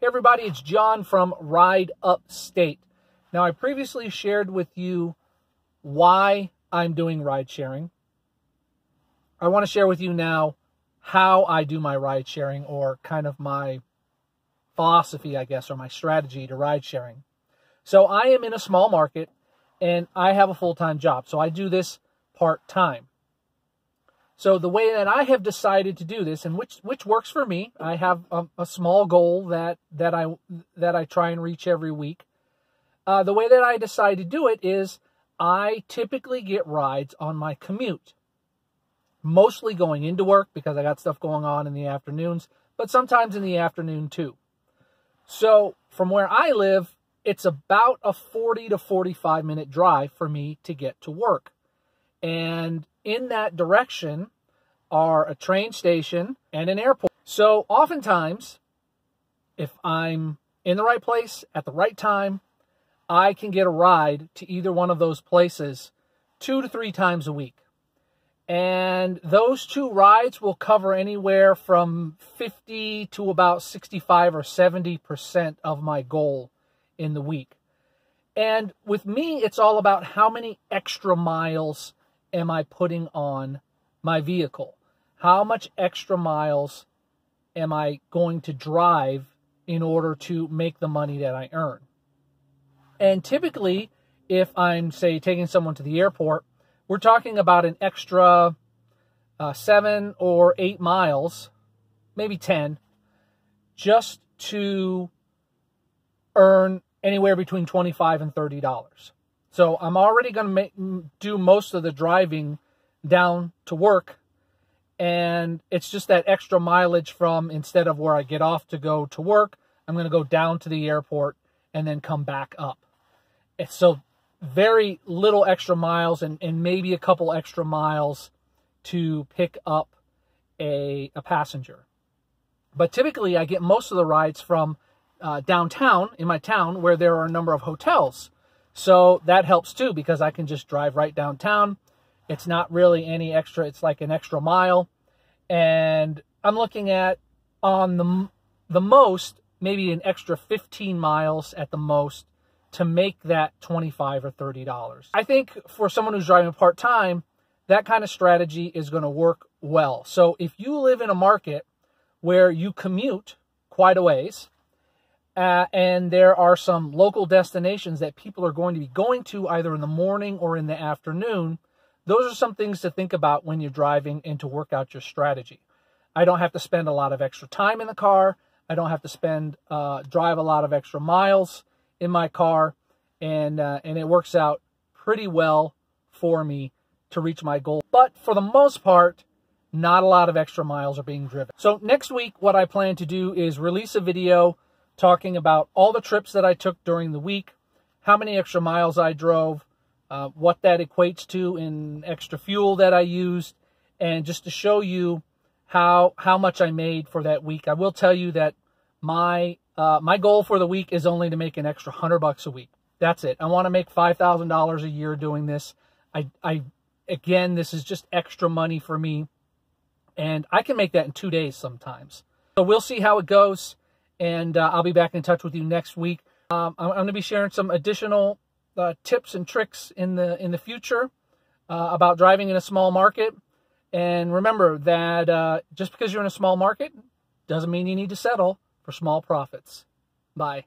Hey everybody, it's John from Ride Upstate. Now, I previously shared with you why I'm doing ride sharing. I want to share with you now how I do my ride sharing, or kind of my philosophy, I guess, or my strategy to ride sharing. So I am in a small market and I have a full-time job, so I do this part-time. So the way that I have decided to do this, and which works for me, I have a small goal that I try and reach every week. The way that I decide to do it is I typically get rides on my commute, mostly going into work because I got stuff going on in the afternoons, but sometimes in the afternoon too. So from where I live, it's about a 40 to 45 minute drive for me to get to work. And in that direction are a train station and an airport. So oftentimes, if I'm in the right place at the right time, I can get a ride to either one of those places 2 to 3 times a week. And those 2 rides will cover anywhere from 50 to about 65 or 70% of my goal in the week. And with me, it's all about how many extra miles am I putting on my vehicle? How much extra miles am I going to drive in order to make the money that I earn? And typically, if I'm, say, taking someone to the airport, we're talking about an extra 7 or 8 miles, maybe 10, just to earn anywhere between $25 and $30. So I'm already going to do most of the driving down to work. And it's just that extra mileage from, instead of where I get off to go to work, I'm going to go down to the airport and then come back up. It's so very little extra miles, and maybe a couple extra miles to pick up a passenger. But typically I get most of the rides from downtown in my town, where there are a number of hotels. So that helps too, because I can just drive right downtown. It's not really any extra, it's like an extra mile. And I'm looking at, on the most, maybe an extra 15 miles at the most to make that $25 or $30. I think for someone who's driving part-time, that kind of strategy is going to work well. So if you live in a market where you commute quite a ways, and there are some local destinations that people are going to be going to either in the morning or in the afternoon, those are some things to think about when you're driving and to work out your strategy. I don't have to spend a lot of extra time in the car. I don't have to drive a lot of extra miles in my car. And it works out pretty well for me to reach my goal. But for the most part, not a lot of extra miles are being driven. So next week, what I plan to do is release a video talking about all the trips that I took during the week, how many extra miles I drove, what that equates to in extra fuel that I used, and just to show you how much I made for that week. I will tell you that my goal for the week is only to make an extra $100 a week. That's it. I want to make $5,000 a year doing this. Again, this is just extra money for me, and I can make that in 2 days sometimes. So we'll see how it goes. And I'll be back in touch with you next week. I'm going to be sharing some additional tips and tricks in the future about driving in a small market. And remember that just because you're in a small market doesn't mean you need to settle for small profits. Bye.